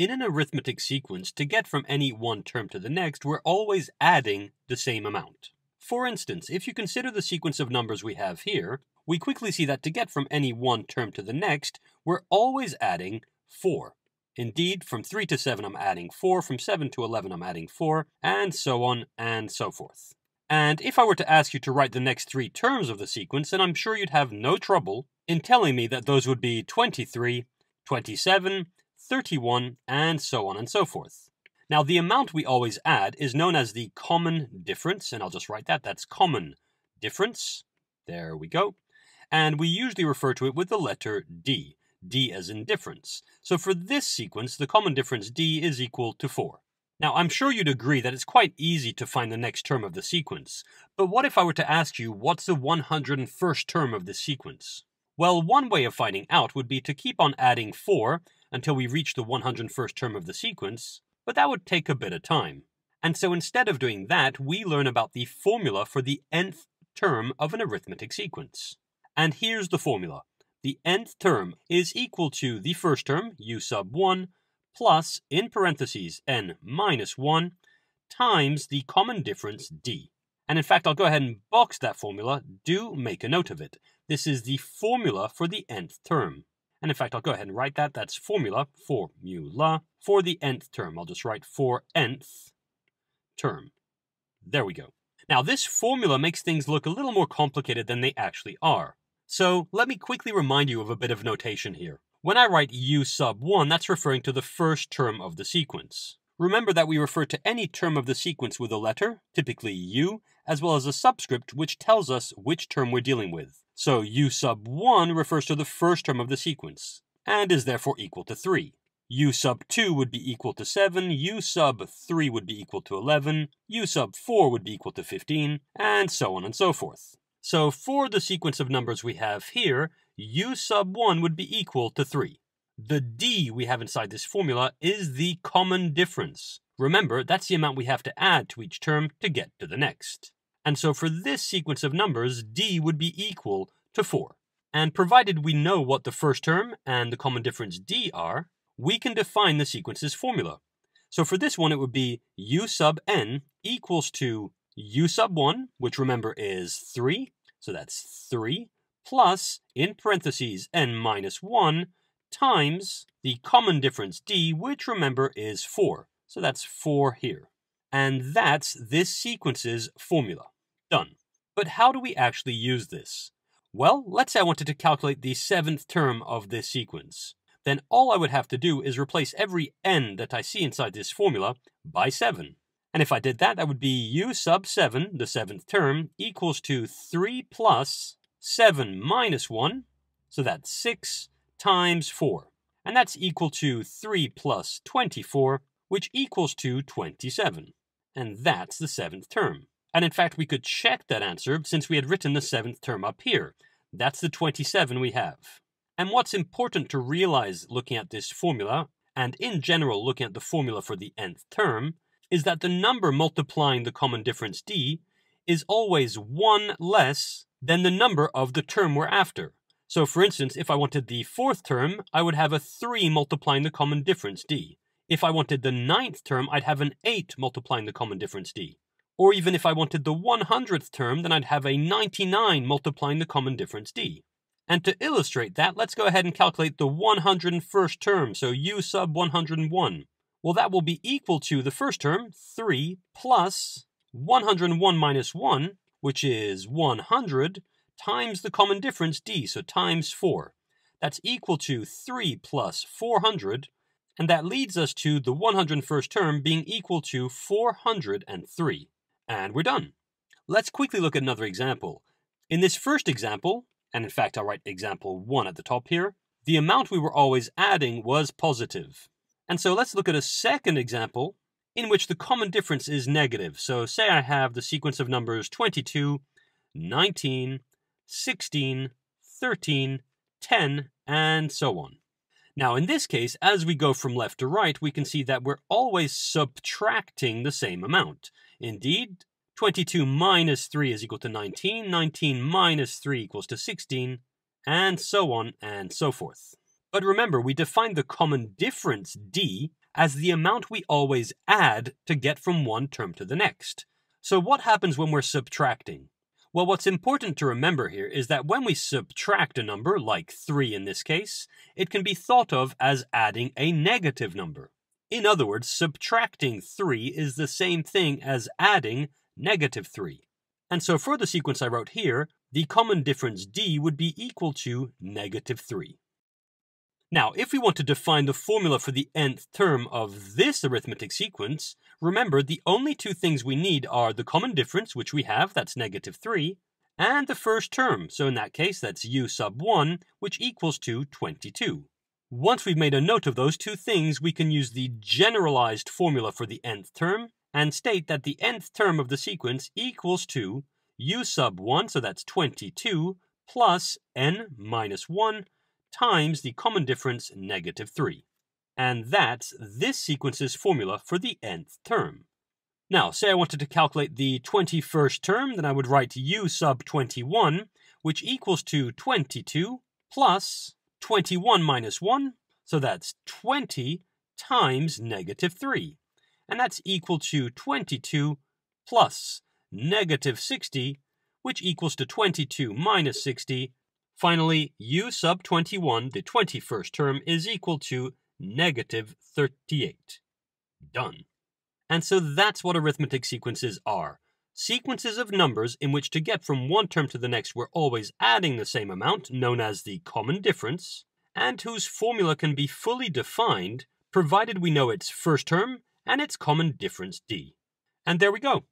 In an arithmetic sequence, to get from any one term to the next, we're always adding the same amount. For instance, if you consider the sequence of numbers we have here, we quickly see that to get from any one term to the next, we're always adding 4. Indeed, from 3 to 7 I'm adding 4, from 7 to 11 I'm adding 4, and so on and so forth. And if I were to ask you to write the next three terms of the sequence, then I'm sure you'd have no trouble in telling me that those would be 23, 27, 31, and so on and so forth. Now, the amount we always add is known as the common difference, and I'll just write that. That's common difference. There we go. And we usually refer to it with the letter D, D as in difference. So for this sequence, the common difference D is equal to 4. Now, I'm sure you'd agree that it's quite easy to find the next term of the sequence, but what if I were to ask you, what's the 101st term of the sequence? Well, one way of finding out would be to keep on adding 4 until we reach the 101st term of the sequence, but that would take a bit of time. And so instead of doing that, we learn about the formula for the nth term of an arithmetic sequence. And here's the formula. The nth term is equal to the first term, u sub 1, plus, in parentheses, n minus 1, times the common difference d. And in fact, I'll go ahead and box that formula. Do make a note of it. This is the formula for the nth term. And in fact, I'll go ahead and write that. That's formula, for the nth term. I'll just write for nth term. There we go. Now, this formula makes things look a little more complicated than they actually are. So let me quickly remind you of a bit of notation here. When I write u sub 1, that's referring to the first term of the sequence. Remember that we refer to any term of the sequence with a letter, typically u, as well as a subscript which tells us which term we're dealing with. So u sub 1 refers to the first term of the sequence, and is therefore equal to 3. u sub 2 would be equal to 7, u sub 3 would be equal to 11, u sub 4 would be equal to 15, and so on and so forth. So for the sequence of numbers we have here, u sub 1 would be equal to 3. The d we have inside this formula is the common difference. Remember, that's the amount we have to add to each term to get to the next. And so for this sequence of numbers, d would be equal to 4. And provided we know what the first term and the common difference d are, we can define the sequence's formula. So for this one, it would be u sub n equals to u sub 1, which remember is 3, so that's 3, plus, in parentheses, n minus 1, times the common difference d, which remember is 4, so that's 4 here. And that's this sequence's formula. Done. But how do we actually use this? Well, let's say I wanted to calculate the 7th term of this sequence. Then all I would have to do is replace every n that I see inside this formula by 7. And if I did that, that would be u sub 7, the 7th term, equals to 3 plus 7 minus 1, so that's 6, times 4. And that's equal to 3 plus 24, which equals to 27. And that's the 7th term. And in fact, we could check that answer since we had written the 7th term up here. That's the 27 we have. And what's important to realize looking at this formula, and in general looking at the formula for the nth term, is that the number multiplying the common difference d is always 1 less than the number of the term we're after. So for instance, if I wanted the 4th term, I would have a 3 multiplying the common difference d. If I wanted the 9th term, I'd have an 8 multiplying the common difference d. Or even if I wanted the 100th term, then I'd have a 99 multiplying the common difference d. And to illustrate that, let's go ahead and calculate the 101st term, so u sub 101. Well, that will be equal to the first term, 3, plus 101 minus 1, which is 100, times the common difference d, so times 4. That's equal to 3 plus 400, and that leads us to the 101st term being equal to 403. And we're done. Let's quickly look at another example. In this first example, and in fact I'll write example 1 at the top here, the amount we were always adding was positive. And so let's look at a second example in which the common difference is negative. So say I have the sequence of numbers 22, 19, 16, 13, 10, and so on. Now, in this case, as we go from left to right, we can see that we're always subtracting the same amount. Indeed, 22 minus 3 is equal to 19, 19 minus 3 equals to 16, and so on and so forth. But remember, we define the common difference, D, as the amount we always add to get from one term to the next. So what happens when we're subtracting? Well, what's important to remember here is that when we subtract a number, like 3 in this case, it can be thought of as adding a negative number. In other words, subtracting 3 is the same thing as adding negative 3. And so for the sequence I wrote here, the common difference D would be equal to negative 3. Now, if we want to define the formula for the nth term of this arithmetic sequence, remember the only two things we need are the common difference, which we have, that's negative 3, and the first term, so in that case that's u sub 1, which equals to 22. Once we've made a note of those two things, we can use the generalized formula for the nth term and state that the nth term of the sequence equals to u sub 1, so that's 22, plus n minus 1, times the common difference negative 3. And that's this sequence's formula for the nth term. Now, say I wanted to calculate the 21st term, then I would write u sub 21, which equals to 22 plus 21 minus 1, so that's 20 times negative 3. And that's equal to 22 plus negative 60, which equals to 22 minus 60, Finally, u sub 21, the 21st term, is equal to negative 38. Done. And so that's what arithmetic sequences are. Sequences of numbers in which to get from one term to the next we're always adding the same amount, known as the common difference, and whose formula can be fully defined, provided we know its first term and its common difference D. And there we go.